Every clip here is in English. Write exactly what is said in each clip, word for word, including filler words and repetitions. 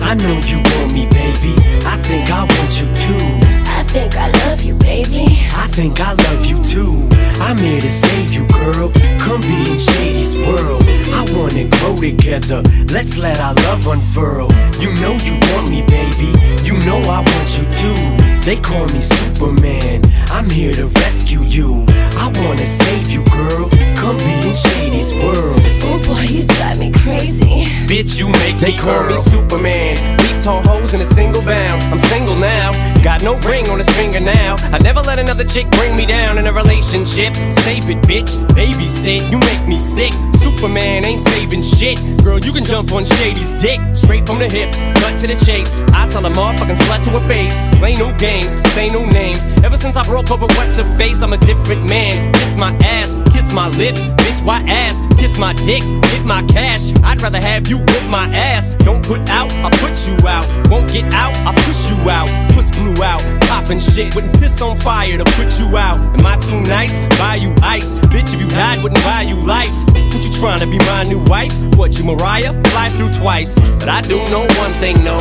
I know you want me, baby. I think I want you too. I think I love you, baby. I think I love you too. I'm here to save you, girl. Come be in Shady's world. I wanna grow together. Let's let our love unfurl. You know you want me, baby. You know I want you too. They call me Superman. I'm here to rescue you. I wanna save you, girl. Come be in Shady's world. Oh boy, you drive me crazy. Bitch, you make me call me Superman. Leap tall hoes in a single bound. I'm single now, got no ring on his finger now. I never let another chick bring me down in a relationship. Save it, bitch, babysit, you make me sick. Superman ain't saving shit. Girl, you can jump on Shady's dick. Straight from the hip, cut to the chase. I tell a motherfucking slut to her face. Play no games, say no names. Ever since I broke up with what's her face, I'm a different man. Kiss my ass, kiss my lips. Bitch, why ass? Kiss my dick, hit my cash. I'd rather have you whip my ass. Don't put out, I'll put you out. Won't get out, I'll push you out. Puss blew out, poppin' shit. Wouldn't piss on fire to put you out. Am I too nice? Buy you ice. Bitch, if you died, wouldn't buy you life. Would you tryna be my new wife? What, you Mariah? Fly through twice. But I do know one thing, no.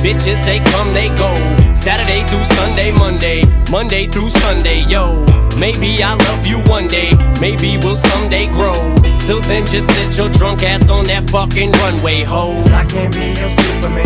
Bitches, they come, they go. Saturday through Sunday, Monday. Monday through Sunday, yo. Maybe I'll love you one day. Maybe we'll someday grow. Till then, just sit your drunk ass on that fucking runway, ho. I can't be your Superman.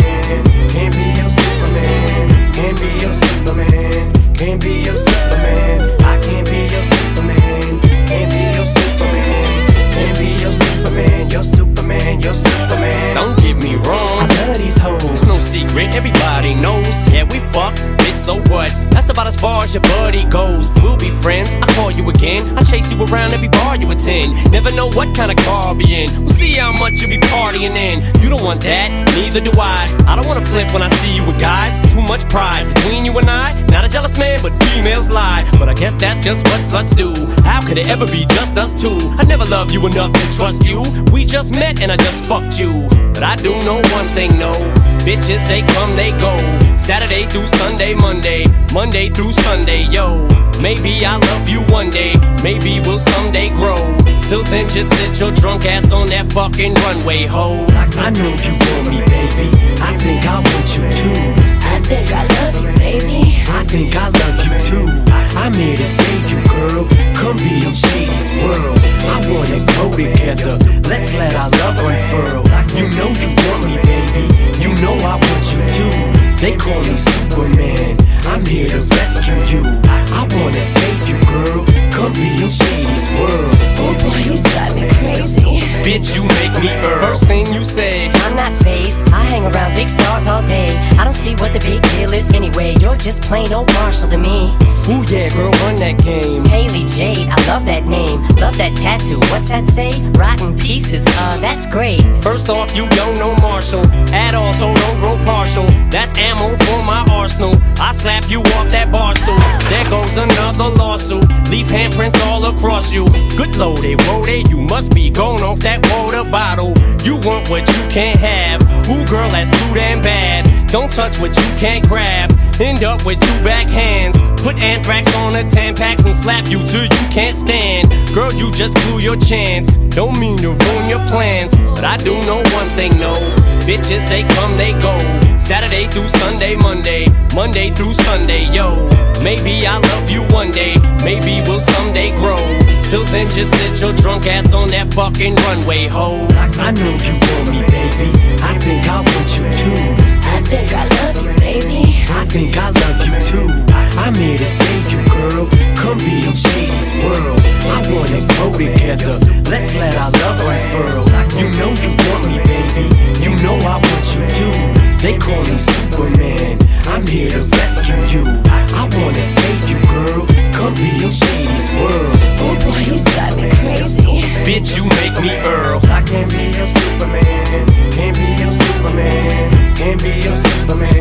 Can't be your Superman. Can't be your Superman. Can't be your Superman. I can't be your Superman. Can't be your Superman. Can't be your Superman. Your Superman. Your Superman. Don't get me wrong, I love these hoes. It's no secret, everybody knows. Yeah, we fuck. So what? That's about as far as your buddy goes. We'll be friends, I call you again. I chase you around every bar you attend. Never know what kind of car I'll be in. We'll see how much you be partying in. You don't want that, neither do I. I don't wanna flip when I see you with guys. Too much pride between you and I. Not a jealous man, but females lie. But I guess that's just what sluts do. How could it ever be just us two? I never loved you enough to trust you. We just met and I just fucked you. But I do know one thing, no. Bitches, they come, they go. Saturday through Sunday, Monday. Monday through Sunday, yo. Maybe I'll love you one day. Maybe we'll someday grow. Till then, just sit your drunk ass on that fucking runway, ho. I know you want me, baby. I think I want you too. I think I love you, baby. I think I love you too. I'm here to save you, girl. Come be in Shady's world. I wanna grow together. Let's let our love unfurl. You know you want me, baby. You know I want you too. They call me Superman. I'm here to rescue you. I wanna save you, girl. Come be in Shady's world. Oh boy, you drive me crazy. Bitch, you make me earn. First thing you say, I'm not phased. I hang around big stars all day. I don't see what the big deal is anyway. You're just plain old Marshall to me. Ooh yeah, girl, run that game. Haley Jade, I love that name. Love that tattoo, what's that say? Rotten pieces, uh, that's great. First off, you don't know Marshall at all, so don't grow partial. That's ammo for my arsenal. I slap you off that barstool. There goes another lawsuit. Leave handprints all across you. Good loaded, loaded, you must be going off that water bottle. You want what you can't have. Ooh, girl, that's too damn bad. Don't touch what you can't grab. End up with two backhands. Put anthrax on the Tampax and slap you till you can't stand. Girl, you just blew your chance. Don't mean to ruin your plans. But I do know one thing, no. Bitches, they come, they go. Saturday through Sunday, Monday. Monday through Sunday, yo. Maybe I'll love you one day. Maybe we'll someday grow. Till then, just sit your drunk ass on that fucking runway, ho. I know you want me, baby. I think I want you too. I think I love you, baby. I think I love you too. I'm here to save you, girl. Come be in Shady's world. I wanna grow together. Let's let our love unfurl. You know you want me, baby. You know I want you too. They call me Superman. I'm here to rescue you. I wanna save you, girl. Come be in Shady's world. Oh boy, you drive me crazy. Bitch, you make me Earl. I can't be your Superman. Can't be your Superman. Can't be your Superman.